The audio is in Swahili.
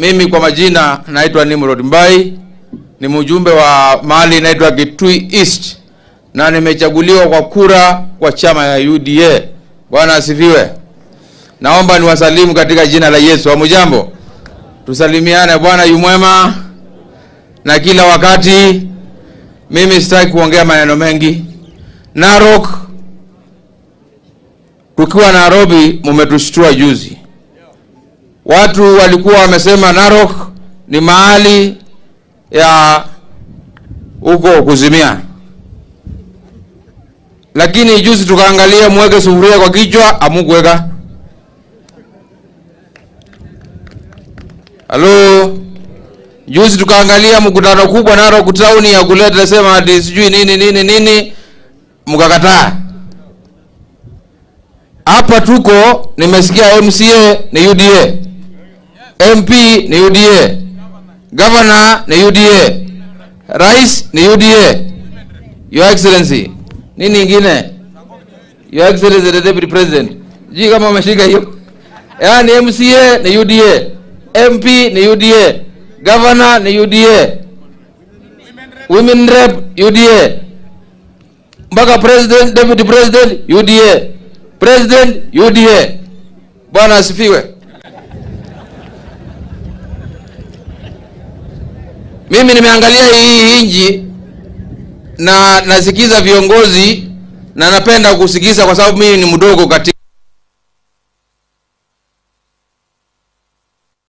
Mimi kwa majina naitwa Nimrod Mbai, ni mjumbe wa mali naitwa Kitui East, na nimechaguliwa kwa kura kwa chama ya UDA. Bwana asifiwe. Naomba niwasalimu katika jina la Yesu wa Mujambo. Tusalimiane. Bwana yu mwema na kila wakati. Mimi sitaki kuongea maneno mengi. Narok, tukiwa Nairobi mmetushtua juzi. Watu walikuwa wamesema Narok ni mahali ya uko kuzimia. Lakini juzi tukaangalia, muweke sufuria kwa kichwa, amukuweka. Halo, juzi tukaangalia mkutano kubwa Narok town ya kuleta sema ati sijui nini, mkakataa. Hapa tuko, nimesikia MCA ni UDA, MP ni UDA, Governor ni UDA, Rais ni UDA. Your Excellency, nini ingine? Your Excellency the Deputy President, jii kama umeshika hiyo. Yani MCA ni UDA, MP ni UDA, Governor ni UDA, Women Rep UDA, mpaka President, Deputy President UDA, President UDA. Bwana asifiwe. Mimi nimeangalia hii inji na nasikiza viongozi, na napenda kusikiza kwa sababu mimi ni mdogo katika